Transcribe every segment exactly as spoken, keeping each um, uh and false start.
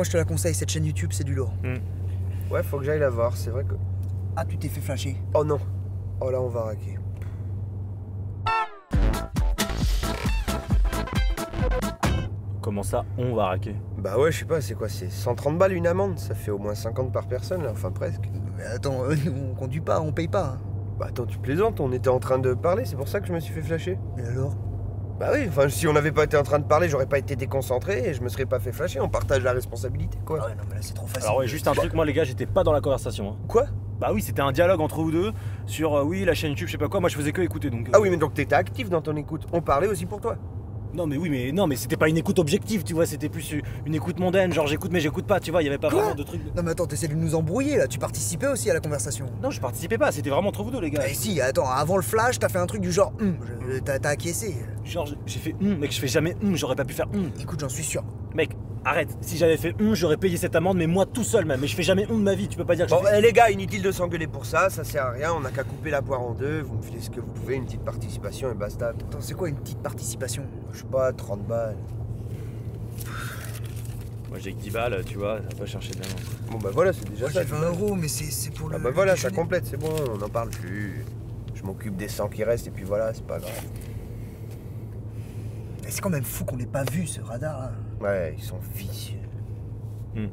Moi je te la conseille, cette chaîne YouTube, c'est du lourd. Mm. Ouais, faut que j'aille la voir, c'est vrai que... Ah, tu t'es fait flasher. Oh non. Oh là, on va raquer. Comment ça, on va raquer? Bah ouais, je sais pas, c'est quoi, c'est cent trente balles une amende? Ça fait au moins cinquante par personne, là, enfin presque. Mais attends, euh, on conduit pas, on paye pas. Bah attends, tu plaisantes, on était en train de parler, c'est pour ça que je me suis fait flasher. Et alors? Bah oui, enfin si on n'avait pas été en train de parler, j'aurais pas été déconcentré et je me serais pas fait flasher, on partage la responsabilité quoi. Ah ouais, non mais là c'est trop facile. Alors ouais, juste un truc, moi les gars, j'étais pas dans la conversation. Hein. Quoi? Bah oui, c'était un dialogue entre vous deux sur euh, oui, la chaîne YouTube, je sais pas quoi, moi je faisais que écouter donc. Euh... Ah oui, mais donc t'étais actif dans ton écoute, on parlait aussi pour toi. Non mais oui, mais non mais c'était pas une écoute objective, tu vois, c'était plus une écoute mondaine, genre j'écoute mais j'écoute pas, tu vois, il y avait pas quoi vraiment de trucs. Non mais attends, t'essaies de nous embrouiller là, tu participais aussi à la conversation. Non, je participais pas, c'était vraiment entre vous deux les gars. Mais si, attends, avant le flash, t'as fait un truc du genre mm", t'as acquiescé. Genre j'ai fait hum, mec, je fais jamais hum, j'aurais pas pu faire hum. Écoute, j'en suis sûr. Mec, arrête, si j'avais fait hum, j'aurais payé cette amende, mais moi tout seul même, mais je fais jamais hum de ma vie, tu peux pas dire que bon, fait... les gars, inutile de s'engueuler pour ça, ça sert à rien, on a qu'à couper la poire en deux, vous me filez ce que vous pouvez, une petite participation et basta. Attends, c'est quoi une petite participation? Je sais pas, trente balles. Moi j'ai que dix balles, tu vois, ça va chercher de la main. Bon bah voilà, c'est déjà moi, ça. J'ai vingt euros, mais c'est pour le. Ah bah voilà, ça complète, c'est bon, on n'en parle plus. Je m'occupe des cent qui restent et puis voilà, c'est pas grave. C'est quand même fou qu'on n'ait pas vu ce radar là. Ouais, ils sont vicieux. Hmm.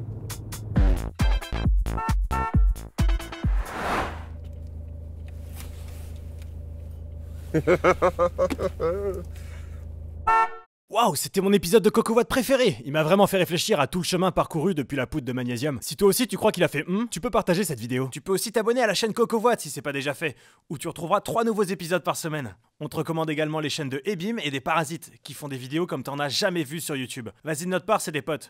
Waouh, c'était mon épisode de Cocovoit préféré. Il m'a vraiment fait réfléchir à tout le chemin parcouru depuis la poudre de magnésium. Si toi aussi tu crois qu'il a fait hum, tu peux partager cette vidéo. Tu peux aussi t'abonner à la chaîne Cocovoit si c'est pas déjà fait, où tu retrouveras trois nouveaux épisodes par semaine. On te recommande également les chaînes de Ebim et des Parasites, qui font des vidéos comme t'en as jamais vu sur YouTube. Vas-y de notre part, c'est des potes.